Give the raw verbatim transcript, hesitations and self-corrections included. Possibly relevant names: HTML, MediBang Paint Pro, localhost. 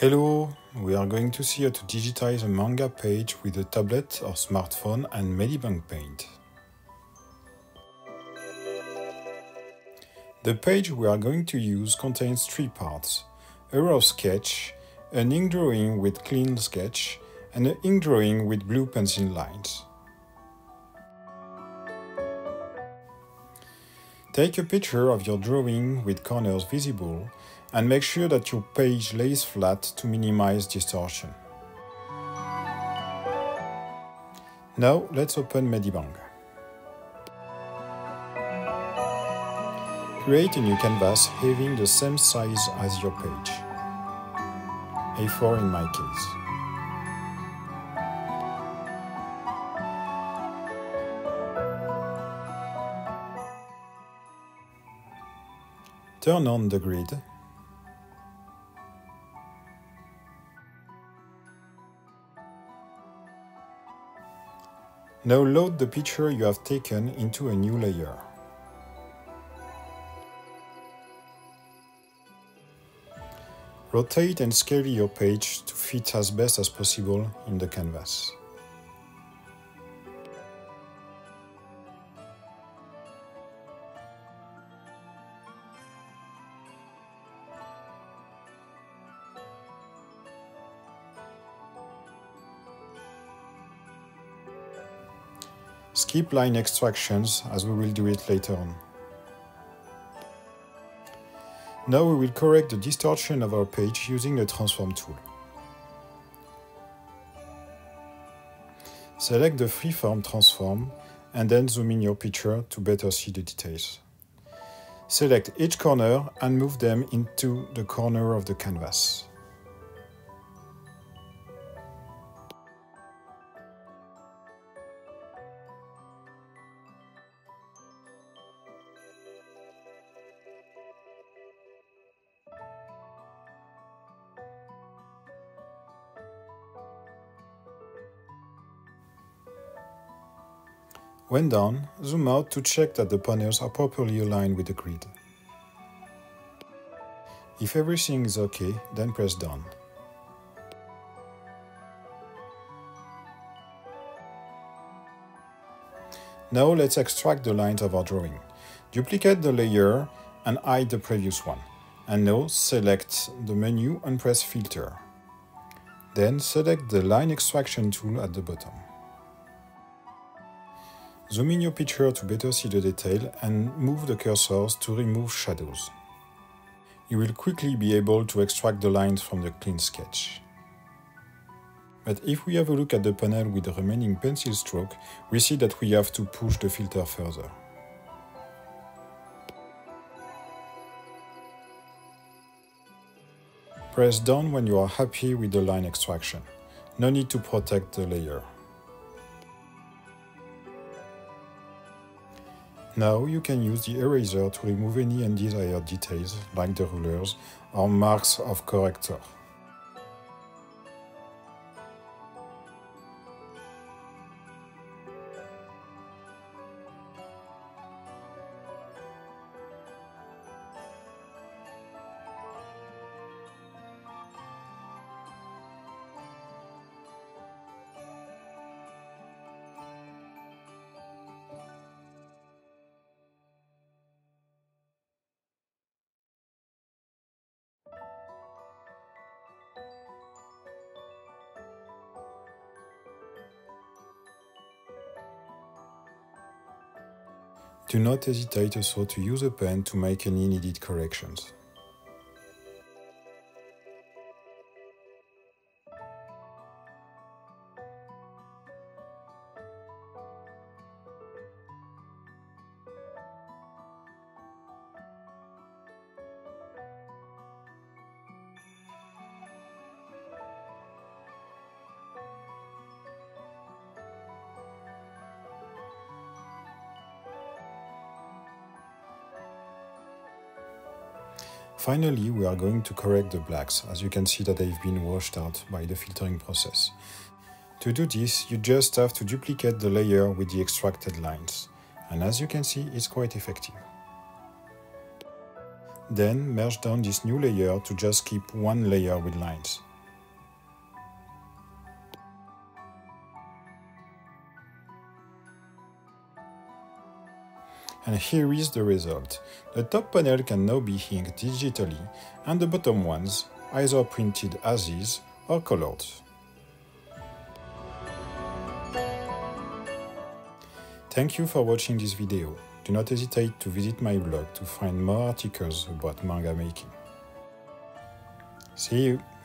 Hello, we are going to see how to digitize a manga page with a tablet or smartphone and MediBang Paint. The page we are going to use contains three parts, a raw sketch, an ink drawing with clean sketch, and an ink drawing with blue pencil lines. Take a picture of your drawing with corners visible and make sure that your page lays flat to minimize distortion. Now let's open MediBang. Create a new canvas having the same size as your page, A four in my case. Turn on the grid. Now load the picture you have taken into a new layer. Rotate and scale your page to fit as best as possible in the canvas. Skip line extractions as we will do it later on. Now we will correct the distortion of our page using the transform tool. Select the freeform transform and then zoom in your picture to better see the details. Select each corner and move them into the corner of the canvas. When done, zoom out to check that the panels are properly aligned with the grid. If everything is okay, then press Done. Now let's extract the lines of our drawing. Duplicate the layer and hide the previous one. And now select the menu and press Filter. Then select the Line Extraction tool at the bottom. Zoom in your picture to better see the detail and move the cursors to remove shadows. You will quickly be able to extract the lines from the clean sketch. But if we have a look at the panel with the remaining pencil stroke, we see that we have to push the filter further. Press Done when you are happy with the line extraction. No need to protect the layer. Now you can use the eraser to remove any undesired details, like the rulers or marks of corrector. Do not hesitate also to use a pen to make any needed corrections. Finally, we are going to correct the blacks, as you can see that they've been washed out by the filtering process. To do this, you just have to duplicate the layer with the extracted lines. And as you can see, it's quite effective. Then merge down this new layer to just keep one layer with lines. and here is the result. The top panel can now be inked digitally, and the bottom ones either printed as is or colored. Thank you for watching this video. Do not hesitate to visit my blog to find more articles about manga making. See you!